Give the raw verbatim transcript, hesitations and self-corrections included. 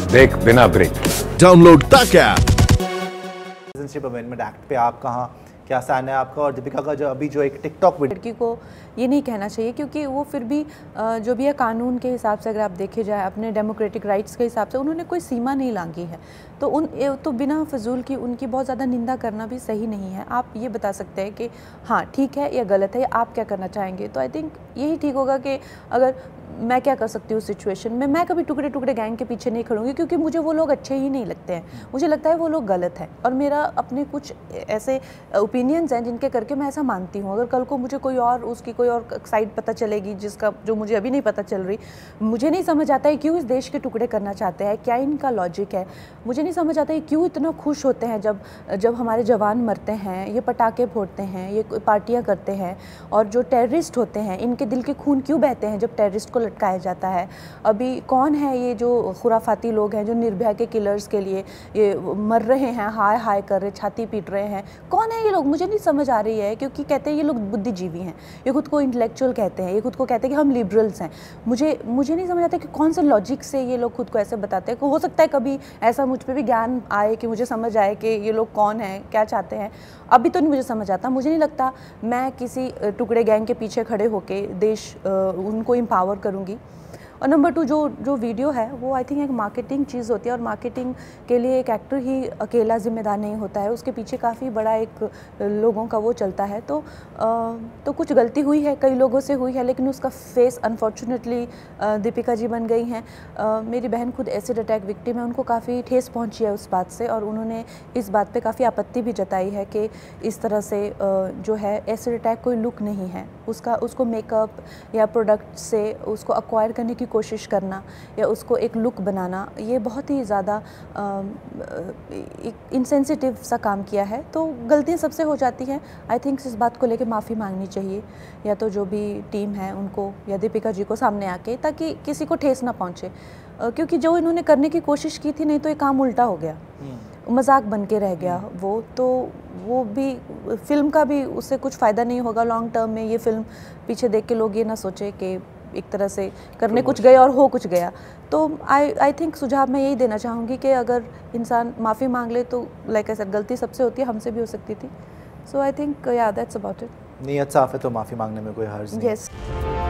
देख बिना break. Download तक ऐप। सिटीजनशिप अमेंडमेंट एक्ट पे आप कहाँ क्या सहन है आपका और दीपिका का जो अभी जो एक टिकटॉक वीडियो, लड़की को ये नहीं कहना चाहिए क्योंकि वो फिर भी जो भी है कानून के हिसाब से अगर आप देखे जाए अपने डेमोक्रेटिक राइट्स के हिसाब से उन्होंने कोई सीमा नहीं लांघी है, तो उन तो बिना फजूल की उनकी बहुत ज़्यादा निंदा करना भी सही नहीं है। आप ये बता सकते हैं कि हाँ ठीक है या गलत है, आप क्या करना चाहेंगे। तो आई थिंक यही ठीक होगा कि अगर मैं क्या कर सकती हूँ सिचुएशन में, मैं कभी टुकड़े टुकड़े गैंग के पीछे नहीं खड़ूंगी क्योंकि मुझे वो लोग अच्छे ही नहीं लगते हैं, मुझे लगता है वो लोग गलत हैं और मेरा अपने कुछ ऐसे ओपिनियंस हैं जिनके करके मैं ऐसा मानती हूँ। अगर कल को मुझे कोई और उसकी कोई और साइड पता चलेगी जिसका जो मुझे अभी नहीं पता चल रही, मुझे नहीं समझ आता है क्यों इस देश के टुकड़े करना चाहते हैं, क्या इनका लॉजिक है। मुझे नहीं समझ आता है क्यों इतना खुश होते हैं जब जब हमारे जवान मरते हैं, ये पटाखे फोड़ते हैं, ये पार्टियाँ करते हैं, और जो टेररिस्ट होते हैं इनके दिल के खून क्यों बहते हैं जब टेररिस्ट को लटकाया जाता है। अभी कौन है ये जो खुराफाती लोग हैं जो निर्भया के किलर्स के लिए ये मर रहे हैं, हाय हाय कर रहे, छाती पीट रहे हैं, कौन है ये लोग मुझे नहीं समझ आ रही है। क्योंकि कहते हैं ये लोग बुद्धिजीवी हैं, ये खुद को इंटेलेक्चुअल कहते हैं, ये खुद को कहते हैं कि हम लिबरल्स हैं। मुझे मुझे नहीं समझ आता कि कौन से लॉजिक से ये लोग खुद को ऐसे बताते हैं। हो सकता है कभी ऐसा मुझ पर भी ज्ञान आए कि मुझे समझ आए कि ये लोग कौन हैं, क्या चाहते हैं, अभी तो नहीं मुझे समझ आता। मुझे नहीं लगता मैं किसी टुकड़े गैंग के पीछे खड़े होकर देश उनको एम्पावर करूंगी। और नंबर टू, जो जो वीडियो है वो आई थिंक एक मार्केटिंग चीज़ होती है और मार्केटिंग के लिए एक एक्टर ही अकेला जिम्मेदार नहीं होता है, उसके पीछे काफ़ी बड़ा एक लोगों का वो चलता है। तो आ, तो कुछ गलती हुई है, कई लोगों से हुई है, लेकिन उसका फेस अनफॉर्चुनेटली दीपिका जी बन गई हैं। आ, मेरी बहन खुद एसिड अटैक विक्टिम है, उनको काफ़ी ठेस पहुँची है उस बात से और उन्होंने इस बात पर काफ़ी आपत्ति भी जताई है कि इस तरह से आ, जो है एसिड अटैक कोई लुक नहीं है, उसका उसको मेकअप या प्रोडक्ट से उसको अक्वायर करने की कोशिश करना या उसको एक लुक बनाना, ये बहुत ही ज़्यादा इनसेंसिटिव सा काम किया है। तो गलतियाँ सबसे हो जाती हैं। आई थिंक इस बात को लेके माफ़ी मांगनी चाहिए या तो जो भी टीम है उनको या दीपिका जी को सामने आके, ताकि किसी को ठेस ना पहुँचे, क्योंकि जो इन्होंने करने की कोशिश की थी नहीं तो ये काम उल्टा हो गया, मजाक बन के रह गया वो। तो वो भी फिल्म का भी उससे कुछ फ़ायदा नहीं होगा लॉन्ग टर्म में। ये फिल्म पीछे देख के लोग ये ना सोचे कि एक तरह से करने कुछ गए और हो कुछ गया। तो आई आई थिंक सुझाव मैं यही देना चाहूँगी कि अगर इंसान माफ़ी मांग ले तो लाइक सर गलती सबसे होती है, हमसे भी हो सकती थी। So I think yeah that's about it. नीयत साफ है तो माफ़ी मांगने में कोई हर्ज नहीं। Yes yes.